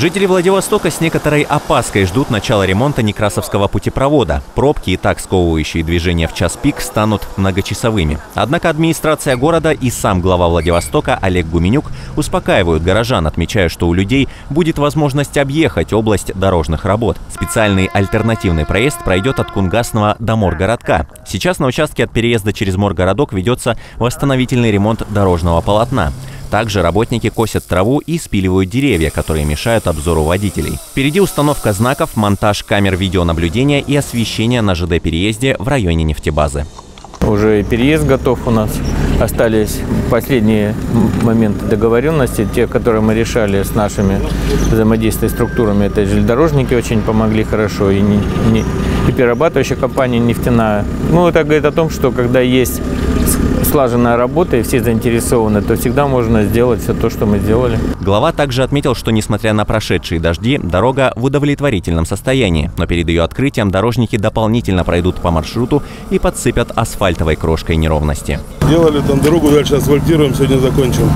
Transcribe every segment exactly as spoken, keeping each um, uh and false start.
Жители Владивостока с некоторой опаской ждут начала ремонта Некрасовского путепровода. Пробки, и так сковывающие движение в час пик, станут многочасовыми. Однако администрация города и сам глава Владивостока Олег Гуменюк успокаивают горожан, отмечая, что у людей будет возможность объехать область дорожных работ. Специальный альтернативный проезд пройдет от Кунгасного до Моргородка. Сейчас на участке от переезда через Моргородок ведется восстановительный ремонт дорожного полотна. Также работники косят траву и спиливают деревья, которые мешают обзору водителей. Впереди установка знаков, монтаж камер видеонаблюдения и освещение на ЖД-переезде в районе нефтебазы. Уже переезд готов у нас. Остались последние моменты договоренности, те, которые мы решали с нашими взаимодействиями структурами. Это железнодорожники очень помогли хорошо, и, не, не, и перерабатывающая компания нефтяная. Ну, это говорит о том, что когда есть слаженная работа и все заинтересованы, то всегда можно сделать все то, что мы сделали. Глава также отметил, что несмотря на прошедшие дожди, дорога в удовлетворительном состоянии. Но перед ее открытием дорожники дополнительно пройдут по маршруту и подсыпят асфальтовой крошкой неровности. Делали там дорогу, дальше асфальтируем, сегодня закончим.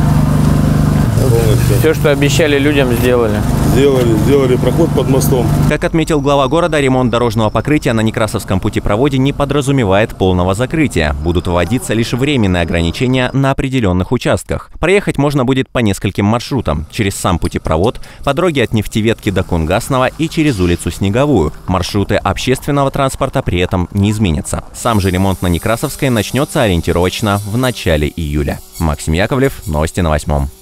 Все, что обещали людям, сделали. Сделали, сделали проход под мостом. Как отметил глава города, ремонт дорожного покрытия на Некрасовском путепроводе не подразумевает полного закрытия. Будут вводиться лишь временные ограничения на определенных участках. Проехать можно будет по нескольким маршрутам. Через сам путепровод, по дороге от Нефтеветки до Кунгасного и через улицу Снеговую. Маршруты общественного транспорта при этом не изменятся. Сам же ремонт на Некрасовской начнется ориентировочно в начале июля. Максим Яковлев, новости на восьмом.